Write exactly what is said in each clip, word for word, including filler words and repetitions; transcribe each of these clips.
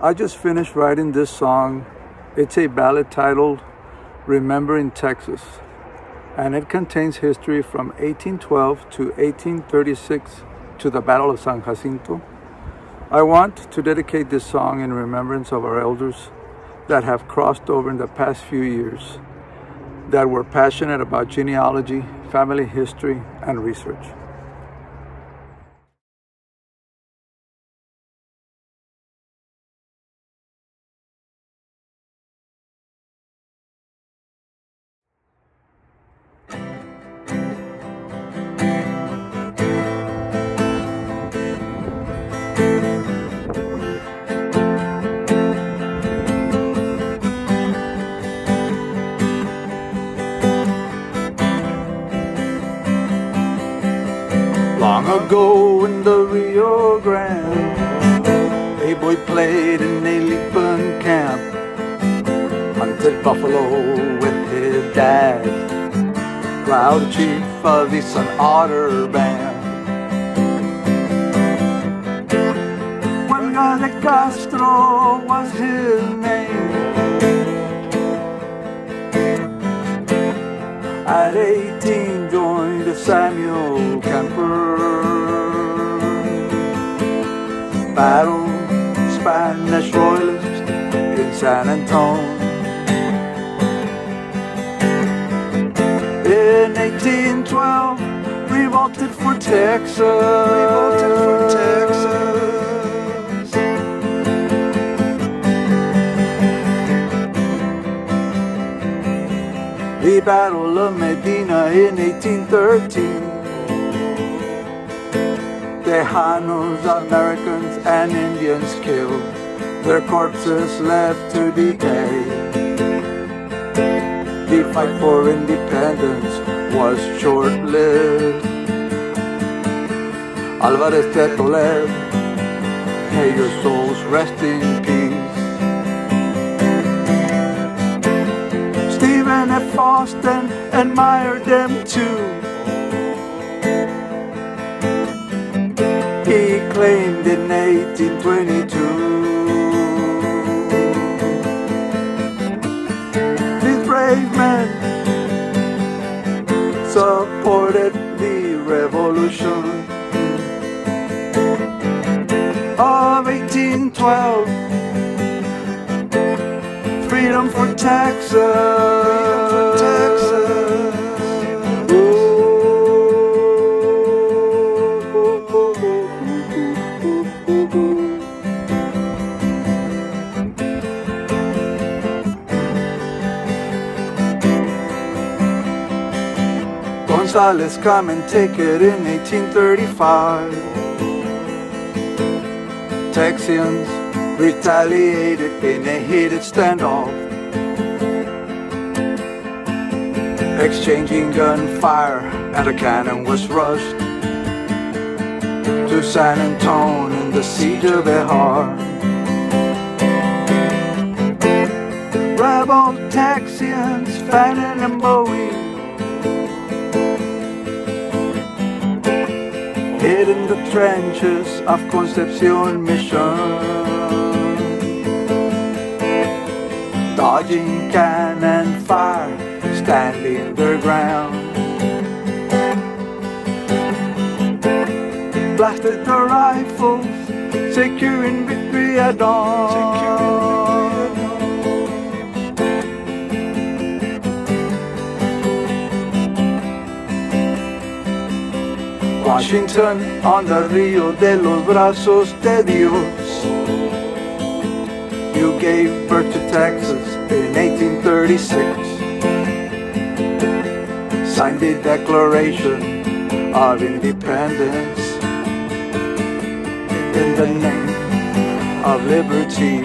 I just finished writing this song. It's a ballad titled Remembering Texas, and it contains history from eighteen twelve to eighteen thirty-six to the Battle of San Jacinto. I want to dedicate this song in remembrance of our elders that have crossed over in the past few years, that were passionate about genealogy, family history, and research. Long ago in the Rio Grande, a boy played in a leaping camp, hunted buffalo with his dad, proud chief of the Sun Otter Band. Juan de Castro was his name. At eighteen joined Samuel Camper. Battle Spanish Royalists in San Antonio. In eighteen twelve, revolted for Texas. Revolted for Texas. The Battle of Medina in eighteen thirteen. Tejanos, Americans, and Indians killed, their corpses left to decay. The fight for independence was short-lived. Álvarez de Toledo, may your souls rest in peace. Stephen F. Austin admired them too. He claimed in eighteen twenty-two. These brave men supported the revolution of eighteen twelve. Freedom for Texas. Freedom for Texas. Let's come and take it in eighteen thirty-five. Texians retaliated in a heated standoff, exchanging gunfire and a cannon was rushed to San Antonio in the siege of Bejar. Rebel Texians, Fannin and Bowie, hid in the trenches of Concepción Mission, dodging cannon fire, standing their ground. Blasted the rifles, securing victory at dawn. Washington on the Río de los Brazos de Dios. You gave birth to Texas in eighteen thirty-six. Signed the Declaration of Independence in the name of liberty.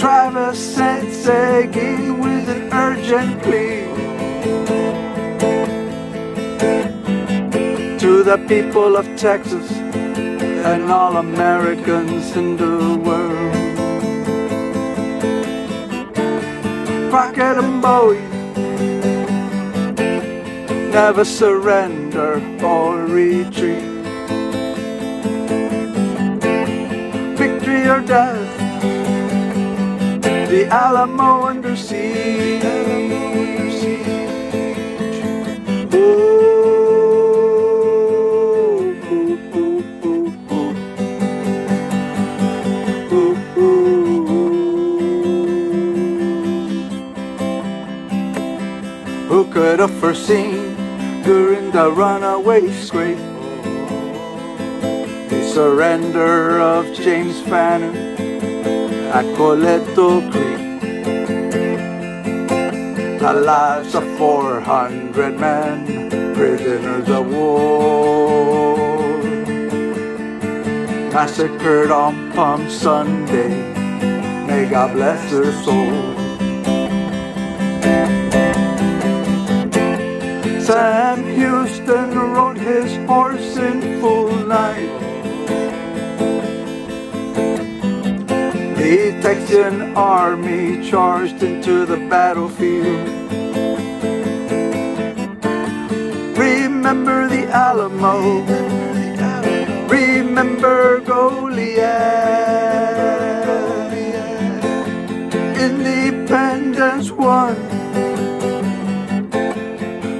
Travis sent Seguin with an urgent plea to the people of Texas and all Americans in the world. Crockett and Bowie never surrender or retreat. does the Alamo under siege. Ooh, ooh, ooh, ooh, ooh. Ooh, ooh. Who could have foreseen during the runaway scrape the surrender of James Fannin at Coleto Creek? The lives of four hundred men, prisoners of war, massacred on Palm Sunday. May God bless their soul. Sam Houston rode his horse in full night. The Texan army charged into the battlefield. Remember the Alamo. Remember Goliad. Independence won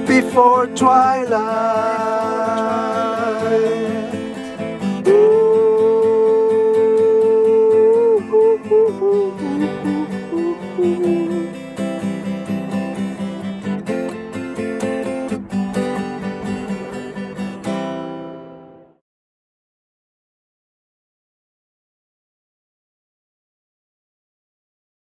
before twilight.